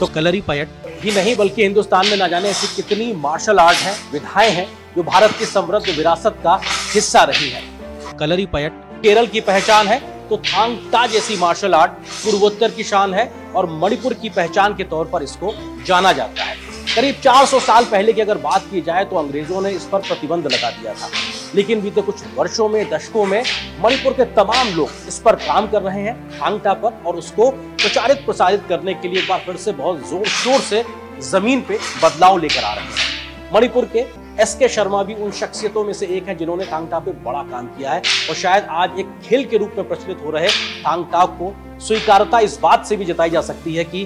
तो कलरीपयट ही नहीं बल्कि हिंदुस्तान में ना जाने ऐसी कितनी मार्शल आर्ट हैं, विधाएं हैं जो भारत की समृद्ध विरासत का हिस्सा रही है। कलरीपयट केरल की पहचान है तो थांग-ता जैसी मार्शल आर्ट पूर्वोत्तर की शान है और मणिपुर की पहचान के तौर पर इसको जाना जाता है। करीब 400 साल पहले की अगर बात की जाए तो अंग्रेजों ने इस पर प्रतिबंध लगा दिया था, लेकिन बीते कुछ वर्षों में, दशकों में मणिपुर के तमाम लोग इस पर काम कर रहे हैं थांग-ता पर, और उसको प्रचारित प्रसारित करने के लिए एक बार फिर से बहुत जोर शोर से जमीन पे बदलाव लेकर आ रहे हैं। मणिपुर के के शर्मा भी उन शख्सियतों में से एक हैं जिन्होंने थांग-ता पे बड़ा काम किया है और शायद आज एक खेल के रूप में प्रचलित हो रहे थांग-ता को स्वीकारता इस बात से भी जताई जा सकती है कि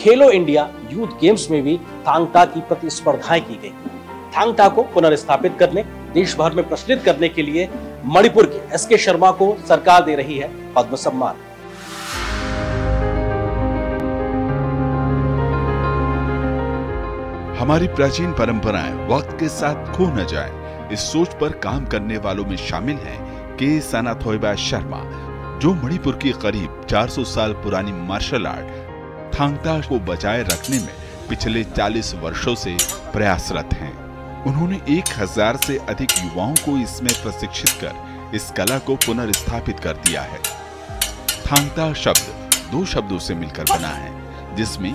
खेलो इंडिया यूथ गेम्स में भी थांग-ता की प्रतिस्पर्धाएं की गई। थांग-ता को पुनर्स्थापित करने, देश भर में प्रचलित करने के लिए मणिपुर के के शर्मा को सरकार दे रही है पद्म सम्मान। हमारी प्राचीन परंपराएं वक्त के साथ खो न जाए, इस सोच पर काम करने वालों में शामिल हैं के सनथोइबा शर्मा, जो मणिपुर की करीब 400 साल पुरानी मार्शल आर्ट थांग-ता को बचाए रखने में पिछले 40 वर्षों से प्रयासरत हैं। उन्होंने 1000 से अधिक युवाओं को इसमें प्रशिक्षित कर इस कला को पुनर्स्थापित कर दिया है। थांग-ता शब्द 2 शब्दों से मिलकर बना है, जिसमें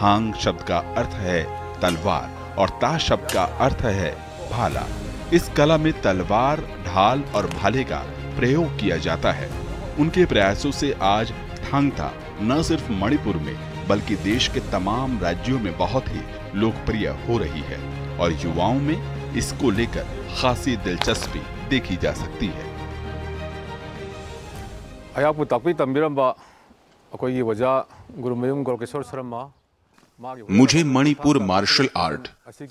थांग शब्द का अर्थ है तलवार और ता शब्द का अर्थ है भाला। इस कला में तलवार, ढाल और भाले का प्रयोग किया जाता है। उनके प्रयासों से आज थांग-ता न सिर्फ मणिपुर में बल्कि देश के तमाम राज्यों में बहुत ही लोकप्रिय हो रही है और युवाओं में इसको लेकर खासी दिलचस्पी देखी जा सकती है। गुरु मायूम गौरा किशोर शर्मा, मुझे मणिपुर मार्शल आर्ट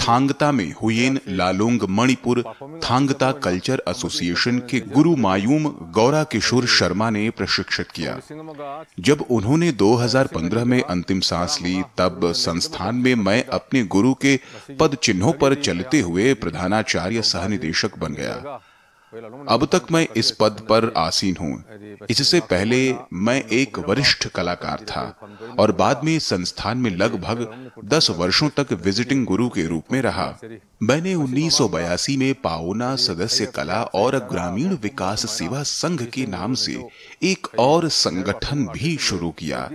थांग-ता में हुए होयेन लालोंग मणिपुर थांग-ता कल्चर एसोसिएशन के गुरु मायूम गौरा किशोर शर्मा ने प्रशिक्षित किया। जब उन्होंने 2015 में अंतिम सांस ली, तब संस्थान में मैं अपने गुरु के पद चिन्हों पर चलते हुए प्रधानाचार्य सह निदेशक बन गया। अब तक मैं इस पद पर आसीन हूँ। इससे पहले मैं एक वरिष्ठ कलाकार था और बाद में संस्थान में लगभग 10 वर्षों तक विजिटिंग गुरु के रूप में रहा। मैंने 1982 में पावना सदस्य कला और ग्रामीण विकास सेवा संघ के नाम से एक और संगठन भी शुरू किया।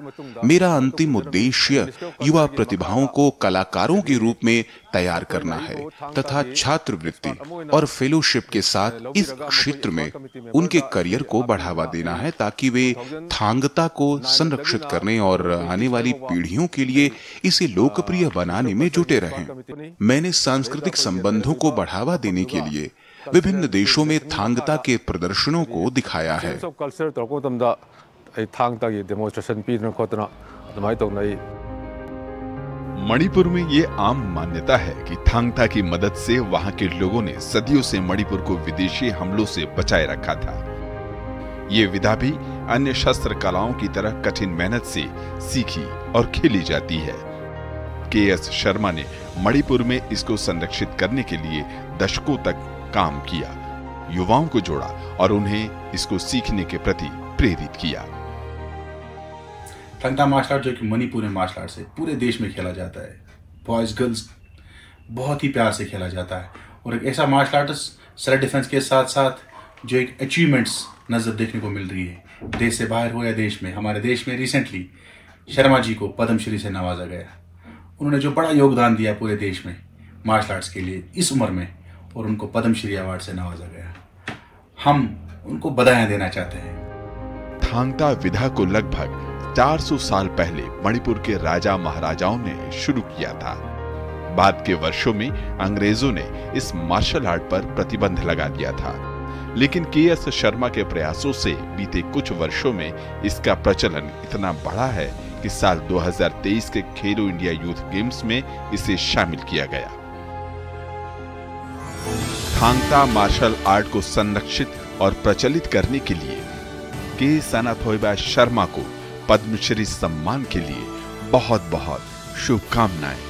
मेरा अंतिम उद्देश्य युवा प्रतिभाओं को कलाकारों के रूप में तैयार करना है तथा छात्रवृत्ति और फेलोशिप के साथ इस क्षेत्र में उनके करियर को बढ़ावा देना है, ताकि वे थांग-ता को संरक्षित करने और आने वाली पीढ़ियों के लिए इसे लोकप्रिय बनाने में जुटे रहें। मैंने सांस्कृतिक संबंधों को बढ़ावा देने के लिए विभिन्न देशों में थांग-ता के प्रदर्शनों को दिखाया है। मणिपुर में ये आम मान्यता है कि थांग-ता की मदद से वहां के लोगों ने सदियों से मणिपुर को विदेशी हमलों से बचाए रखा था। ये विधा भी अन्य शस्त्र कलाओं की तरह कठिन मेहनत से सीखी और खेली जाती है। के.एस. शर्मा ने मणिपुर में इसको संरक्षित करने के लिए दशकों तक काम किया, युवाओं को जोड़ा और उन्हें इसको सीखने के प्रति प्रेरित किया। थांग-ता मार्शल आर्ट जो कि मणिपुरी मार्शल आर्ट से पूरे देश में खेला जाता है, बॉयज गर्ल्स बहुत ही प्यार से खेला जाता है और एक ऐसा मार्शल आर्ट सेल्फ डिफेंस के साथ साथ जो एक अचीवमेंट्स नज़र देखने को मिल रही है, देश से बाहर हो या देश में। हमारे देश में रिसेंटली शर्मा जी को पद्मश्री से नवाजा गया। उन्होंने जो बड़ा योगदान दिया पूरे देश में मार्शल आर्ट्स के लिए इस उम्र में, और उनको पद्मश्री अवार्ड से नवाजा गया। हम उनको बधाइयाँ देना चाहते हैं। थांग-ता विधा को लगभग 400 साल पहले मणिपुर के राजा महाराजाओं ने शुरू किया था। बाद के वर्षों में अंग्रेजों ने इस मार्शल आर्ट पर प्रतिबंध लगा दिया था, लेकिन के.एस. शर्मा के प्रयासों से बीते कुछ वर्षों में इसका प्रचलन इतना बढ़ा है कि साल 2023 के खेलो इंडिया यूथ गेम्स में इसे शामिल किया गया। थांग-ता मार्शल आर्ट को संरक्षित और प्रचलित करने के लिए के सनथोइबा शर्मा को पद्मश्री सम्मान के लिए बहुत बहुत शुभकामनाएं।